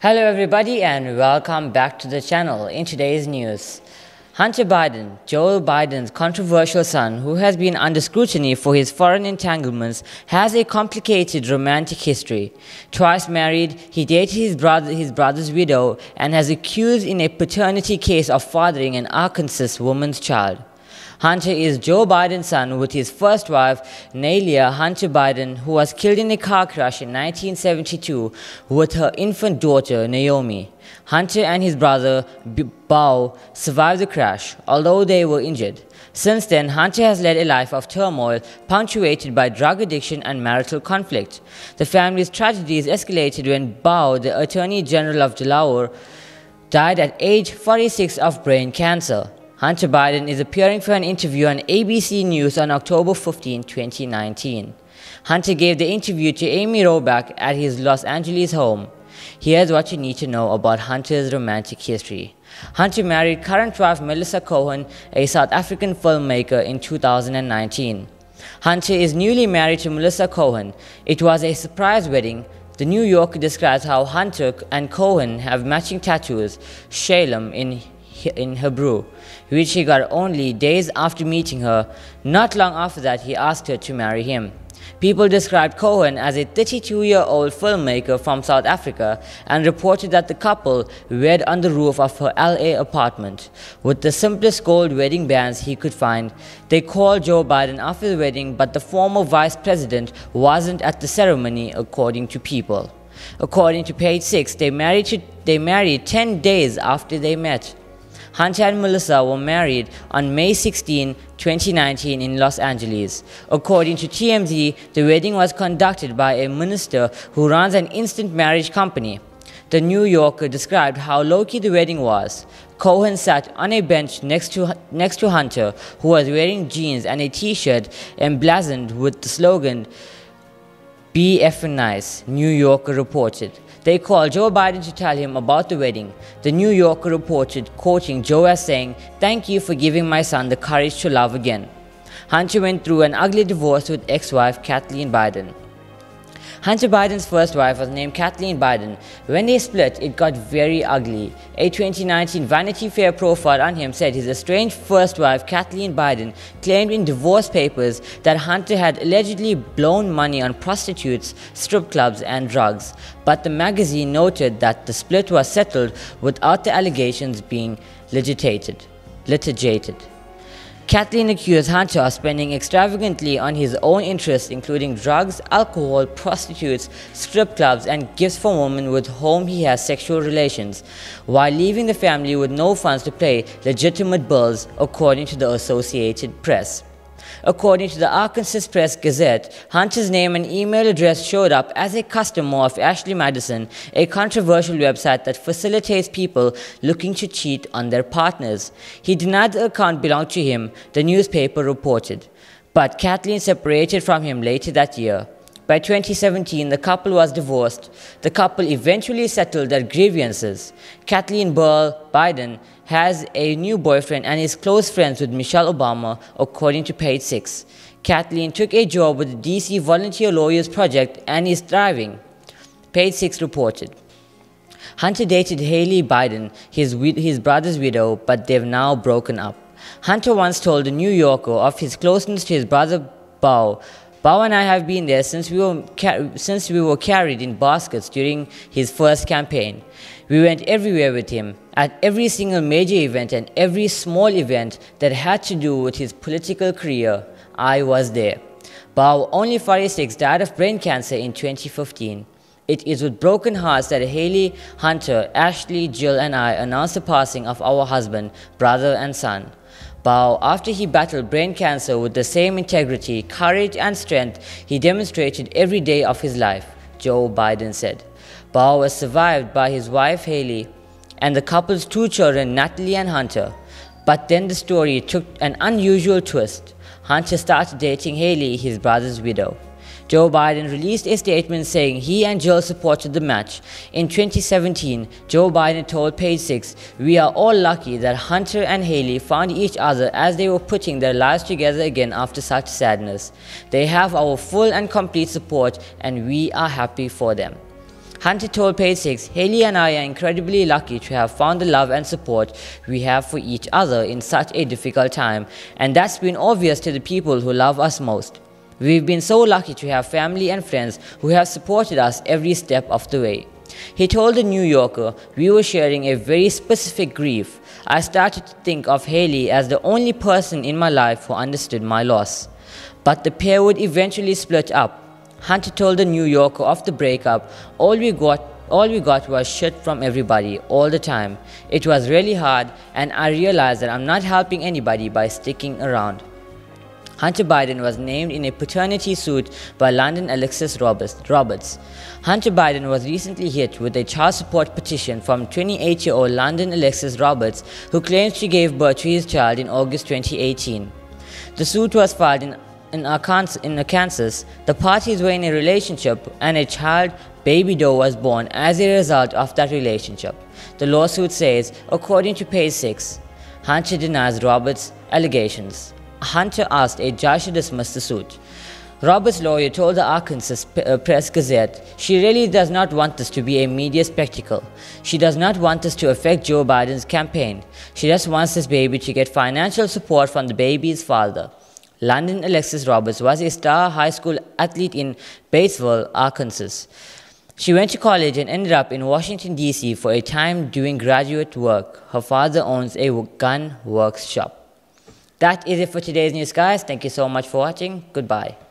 Hello everybody and welcome back to the channel. In today's news, Hunter Biden, Joe Biden's controversial son who has been under scrutiny for his foreign entanglements, has a complicated romantic history. Twice married, he dated his brother's widow and has accused in a paternity case of fathering an Arkansas woman's child. Hunter is Joe Biden's son with his first wife, Neilia Hunter-Biden, who was killed in a car crash in 1972 with her infant daughter, Naomi. Hunter and his brother, Beau, survived the crash, although they were injured. Since then, Hunter has led a life of turmoil, punctuated by drug addiction and marital conflict. The family's tragedies escalated when Beau, the Attorney General of Delaware, died at age 46 of brain cancer. Hunter Biden is appearing for an interview on ABC News on October 15, 2019. Hunter gave the interview to Amy Roback at his Los Angeles home. Here's what you need to know about Hunter's romantic history. Hunter married current wife Melissa Cohen, a South African filmmaker, in 2019. Hunter is newly married to Melissa Cohen. It was a surprise wedding. The New Yorker describes how Hunter and Cohen have matching tattoos, Shalem in Hebrew, which he got only days after meeting her. Not long after that, he asked her to marry him. People described Cohen as a 32-year-old filmmaker from South Africa and reported that the couple wed on the roof of her LA apartment with the simplest gold wedding bands he could find. They called Joe Biden after the wedding, but the former vice president wasn't at the ceremony, according to people. According to Page Six, they married 10 days after they met. Hunter and Melissa were married on May 16, 2019 in Los Angeles. According to TMZ, the wedding was conducted by a minister who runs an instant marriage company. The New Yorker described how low-key the wedding was. Cohen sat on a bench next to Hunter, who was wearing jeans and a t-shirt emblazoned with the slogan, "Be effin' nice," New Yorker reported. They called Joe Biden to tell him about the wedding. The New Yorker reported, quoting Joe as saying, "Thank you for giving my son the courage to love again." Hunter went through an ugly divorce with ex-wife Kathleen Biden. Hunter Biden's first wife was named Kathleen Biden. When they split, it got very ugly. A 2019 Vanity Fair profile on him said his estranged first wife, Kathleen Biden, claimed in divorce papers that Hunter had allegedly blown money on prostitutes, strip clubs, and drugs. But the magazine noted that the split was settled without the allegations being litigated. Kathleen accused Hunter of spending extravagantly on his own interests, including drugs, alcohol, prostitutes, strip clubs, and gifts for women with whom he has sexual relations, while leaving the family with no funds to pay legitimate bills, according to the Associated Press. According to the Arkansas Press Gazette, Hunter's name and email address showed up as a customer of Ashley Madison, a controversial website that facilitates people looking to cheat on their partners. He denied the account belonged to him, the newspaper reported, but Kathleen separated from him later that year. By 2017, the couple was divorced. The couple eventually settled their grievances. Kathleen Biden has a new boyfriend and is close friends with Michelle Obama, according to Page Six. Kathleen took a job with the DC Volunteer Lawyers Project and is thriving, Page Six reported. Hunter dated Hallie Biden, his brother's widow, but they've now broken up. Hunter once told The New Yorker of his closeness to his brother Beau. Beau and I have been there since we were carried in baskets during his first campaign. We went everywhere with him, at every single major event and every small event that had to do with his political career. I was there. Beau, only 46, died of brain cancer in 2015. It is with broken hearts that Haley, Hunter, Ashley, Jill, and I announce the passing of our husband, brother, and son. Beau, after he battled brain cancer with the same integrity, courage, and strength he demonstrated every day of his life, Joe Biden said. Beau was survived by his wife Haley and the couple's two children, Natalie and Hunter. But then the story took an unusual twist. Hunter started dating Haley, his brother's widow. Joe Biden released a statement saying he and Jill supported the match. In 2017, Joe Biden told Page Six, "We are all lucky that Hunter and Haley found each other as they were putting their lives together again after such sadness. They have our full and complete support and we are happy for them." Hunter told Page 6, "Hallie and I are incredibly lucky to have found the love and support we have for each other in such a difficult time, and that's been obvious to the people who love us most. We've been so lucky to have family and friends who have supported us every step of the way." He told The New Yorker, "We were sharing a very specific grief. I started to think of Hallie as the only person in my life who understood my loss." But the pair would eventually split up. Hunter told The New Yorker of the breakup, all we got was shit from everybody, all the time. It was really hard, and I realized that I'm not helping anybody by sticking around." Hunter Biden was named in a paternity suit by London Alexis Roberts. Hunter Biden was recently hit with a child support petition from 28-year-old London Alexis Roberts, who claims she gave birth to his child in August 2018. The suit was filed in Arkansas. The parties were in a relationship, and a child, Baby Doe, was born as a result of that relationship, the lawsuit says, according to Page 6. Hunter denies Roberts' allegations. Hunter asked a judge to dismiss the suit. Roberts' lawyer told the Arkansas Press-Gazette, "She really does not want this to be a media spectacle. She does not want this to affect Joe Biden's campaign. She just wants this baby to get financial support from the baby's father." London Alexis Roberts was a star high school athlete in Batesville, Arkansas. She went to college and ended up in Washington, D.C. for a time doing graduate work. Her father owns a gun workshop. That is it for today's news, guys. Thank you so much for watching. Goodbye.